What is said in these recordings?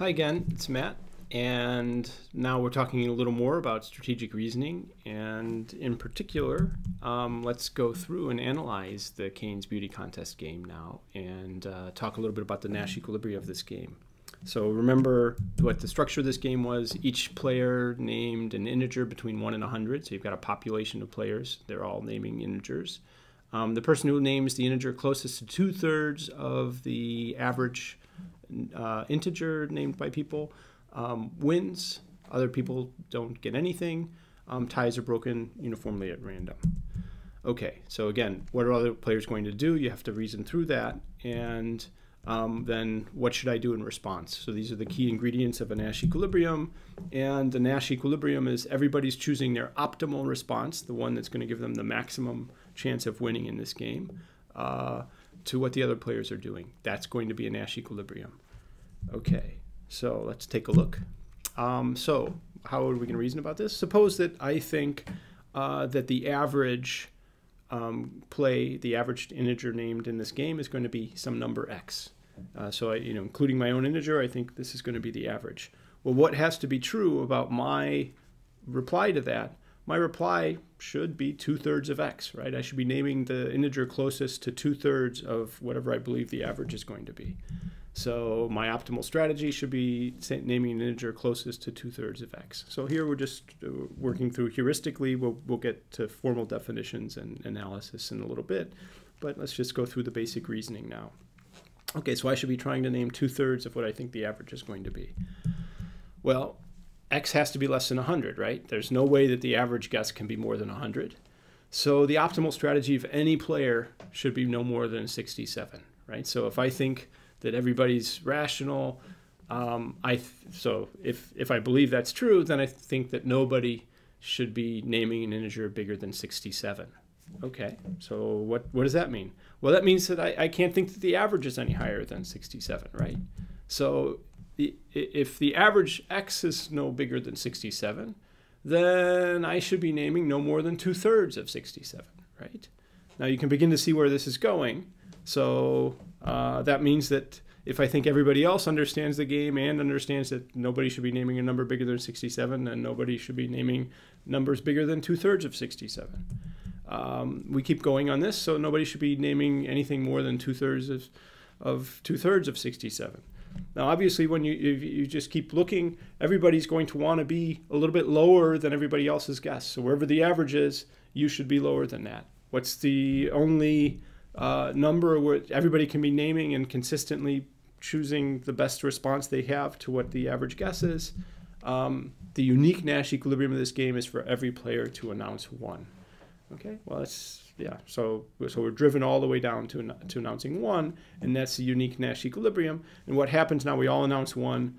Hi again, it's Matt, and now we're talking a little more about strategic reasoning, and in particular, let's go through and analyze the Keynes Beauty Contest game now, and talk a little bit about the Nash Equilibrium of this game. So remember what the structure of this game was. Each player named an integer between 1 and 100, so you've got a population of players. They're all naming integers. The person who names the integer closest to 2/3 of the average integer named by people wins. Other people don't get anything. Ties are broken uniformly at random. Okay, so again, what are other players going to do? You have to reason through that, and then what should I do in response? So these are the key ingredients of a Nash equilibrium, and the Nash equilibrium is everybody's choosing their optimal response, the one that's going to give them the maximum chance of winning in this game, to what the other players are doing. That's going to be a Nash equilibrium. Okay, so let's take a look. So how are we going to reason about this? Suppose that I think that the average the average integer named in this game is going to be some number x. So I, including my own integer, I think this is going to be the average. Well, what has to be true about my reply to that? My reply should be 2/3 of x, right? I should be naming the integer closest to 2/3 of whatever I believe the average is going to be. So my optimal strategy should be naming an integer closest to 2/3 of x. So here we're just working through heuristically. We'll get to formal definitions and analysis in a little bit, but let's just go through the basic reasoning now. Okay, so I should be trying to name 2/3 of what I think the average is going to be. Well, x has to be less than 100, right? There's no way that the average guess can be more than 100. So the optimal strategy of any player should be no more than 67, right? So if I think that everybody's rational, so if I believe that's true, then I think that nobody should be naming an integer bigger than 67. Okay, so what does that mean? Well, that means that I can't think that the average is any higher than 67, right? So if the average x is no bigger than 67, then I should be naming no more than 2/3 of 67, right? Now you can begin to see where this is going. So that means that if I think everybody else understands the game and understands that nobody should be naming a number bigger than 67, and nobody should be naming numbers bigger than 2/3 of 67. We keep going on this, so nobody should be naming anything more than 2/3 of 67. Now, obviously, when you just keep looking, everybody's going to want to be a little bit lower than everybody else's guess. So wherever the average is, you should be lower than that. What's the only number where everybody can be naming and consistently choosing the best response they have to what the average guess is? The unique Nash equilibrium of this game is for every player to announce one. Okay, well, that's, yeah, so we're driven all the way down to announcing one, and that's the unique Nash equilibrium. And what happens now, we all announce one,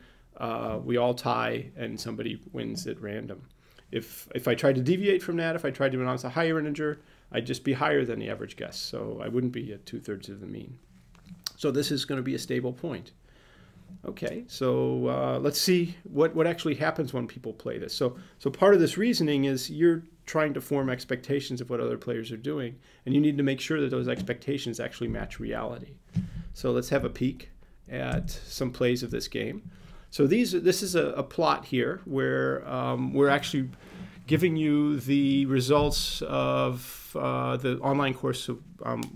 we all tie, and somebody wins at random. If I tried to deviate from that, if I tried to announce a higher integer, I'd just be higher than the average guess, so I wouldn't be at 2/3 of the mean. So this is going to be a stable point. Okay, so let's see what actually happens when people play this. So part of this reasoning is you're trying to form expectations of what other players are doing, and you need to make sure that those expectations actually match reality. So let's have a peek at some plays of this game. So this is a plot here where we're actually giving you the results of the online course. So,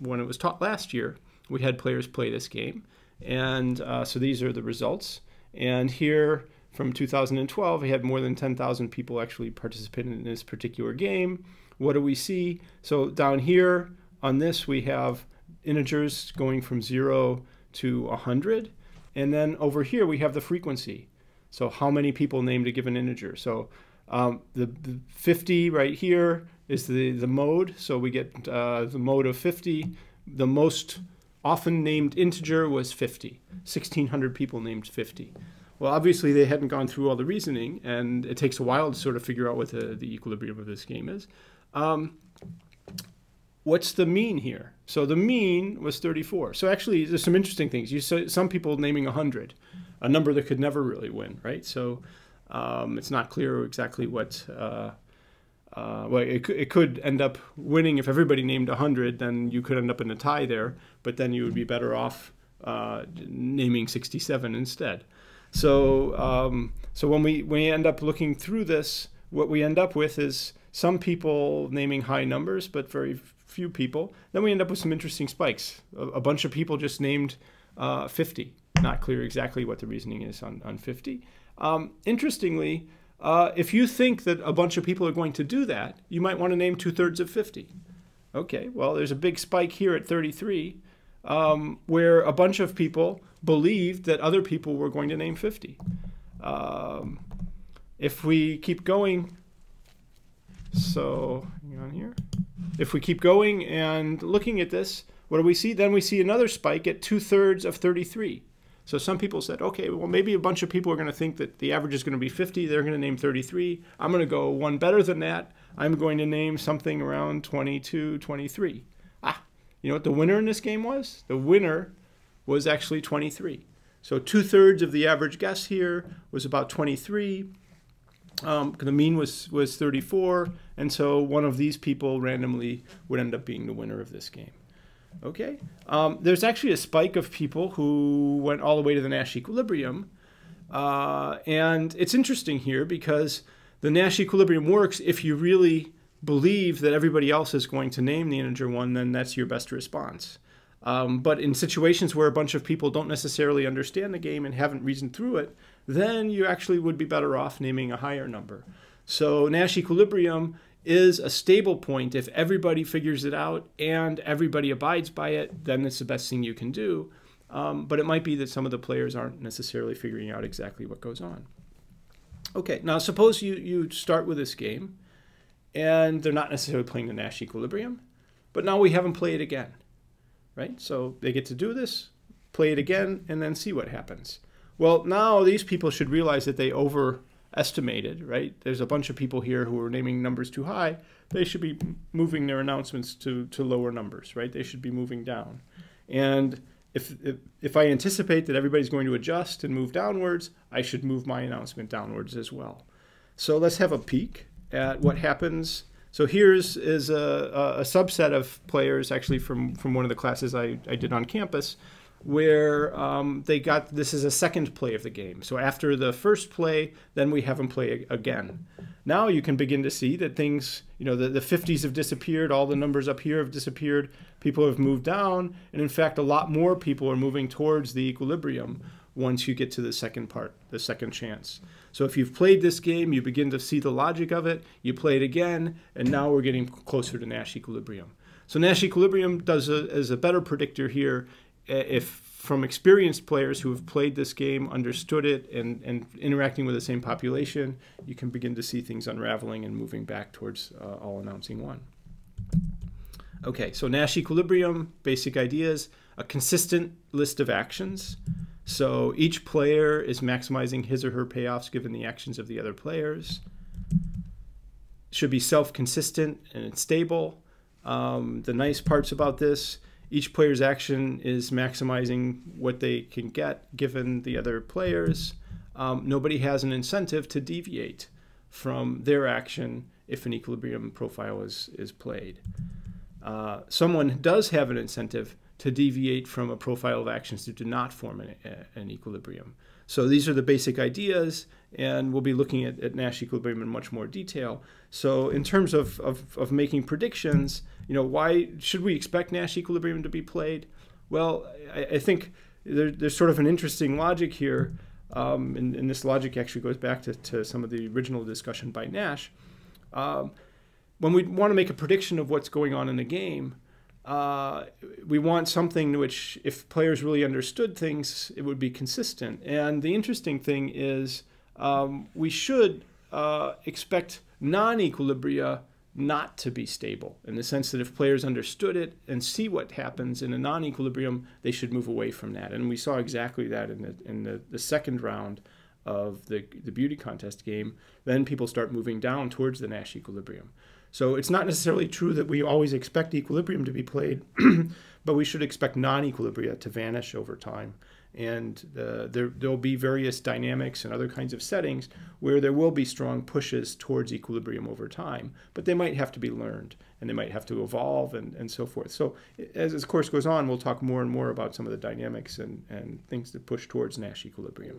when it was taught last year, we had players play this game. And so these are the results. And here from 2012, we had more than 10,000 people actually participate in this particular game. What do we see? So down here on this, we have integers going from 0 to 100. And then over here, we have the frequency. So how many people named a given integer? So the 50 right here is the mode. So we get the mode of 50. The most often named integer was 50. 1,600 people named 50. Well, obviously they hadn't gone through all the reasoning, and it takes a while to sort of figure out what the equilibrium of this game is. What's the mean here? So the mean was 34. So actually there's some interesting things. You saw some people naming 100, a number that could never really win, right? So it's not clear exactly what well, it could end up winning. If everybody named 100, then you could end up in a tie there, but then you would be better off naming 67 instead. So when we end up looking through this, what we end up with is some people naming high numbers, but very few people. Then we end up with some interesting spikes. A bunch of people just named 50. Not clear exactly what the reasoning is on 50. Interestingly, if you think that a bunch of people are going to do that, you might want to name 2/3 of 50. Okay, well, there's a big spike here at 33 where a bunch of people believed that other people were going to name 50. If we keep going, so hang on here. If we keep going and looking at this, what do we see? Then we see another spike at 2/3 of 33. So some people said, okay, well, maybe a bunch of people are going to think that the average is going to be 50. They're going to name 33. I'm going to go one better than that. I'm going to name something around 22, 23. Ah, you know what the winner in this game was? The winner was actually 23. So 2/3 of the average guess here was about 23. The mean was 34, and so one of these people randomly would end up being the winner of this game. Okay, there's actually a spike of people who went all the way to the Nash equilibrium, and it's interesting here because the Nash equilibrium works if you really believe that everybody else is going to name the integer 1, then that's your best response. But in situations where a bunch of people don't necessarily understand the game and haven't reasoned through it, then you actually would be better off naming a higher number. So Nash equilibrium is a stable point. If everybody figures it out and everybody abides by it, then it's the best thing you can do. But it might be that some of the players aren't necessarily figuring out exactly what goes on. Okay, now suppose you start with this game, and they're not necessarily playing the Nash equilibrium, but now we have them play it again. Right? So they get to do this, play it again, and then see what happens. Well, now these people should realize that they overestimated, right? There's a bunch of people here who are naming numbers too high. They should be moving their announcements to lower numbers, right? They should be moving down. And if I anticipate that everybody's going to adjust and move downwards, I should move my announcement downwards as well. So let's have a peek at what happens. So here's is a subset of players actually from one of the classes I did on campus where they got, this is a second play of the game. So after the first play, then we have them play again. Now you can begin to see that things, you know, the 50s have disappeared, all the numbers up here have disappeared, people have moved down, and in fact, a lot more people are moving towards the equilibrium once you get to the second part, the second chance. So if you've played this game, you begin to see the logic of it, you play it again, and now we're getting closer to Nash equilibrium. So Nash equilibrium is a better predictor here if from experienced players who have played this game, understood it, and interacting with the same population, you can begin to see things unraveling and moving back towards all announcing 1. Okay, so Nash equilibrium, basic ideas, a consistent list of actions. So each player is maximizing his or her payoffs given the actions of the other players. Should be self-consistent and it's stable. The nice parts about this, each player's action is maximizing what they can get given the other players. Nobody has an incentive to deviate from their action if an equilibrium profile is played. Someone does have an incentive to deviate from a profile of actions that do not form an equilibrium. So these are the basic ideas, and we'll be looking at Nash equilibrium in much more detail. So in terms of making predictions, you know, why should we expect Nash equilibrium to be played? Well, I think there's sort of an interesting logic here, and this logic actually goes back to some of the original discussion by Nash. When we want to make a prediction of what's going on in a game, we want something which, if players really understood things, it would be consistent. And the interesting thing is we should expect non-equilibria not to be stable, in the sense that if players understood it and see what happens in a non-equilibrium, they should move away from that. And we saw exactly that in the second round of the beauty contest game. Then people start moving down towards the Nash equilibrium. So it's not necessarily true that we always expect equilibrium to be played, but we should expect non-equilibria to vanish over time. And there'll be various dynamics and other kinds of settings where there will be strong pushes towards equilibrium over time, but they might have to be learned and they might have to evolve and so forth. So as this course goes on, we'll talk more and more about some of the dynamics and things that push towards Nash equilibrium.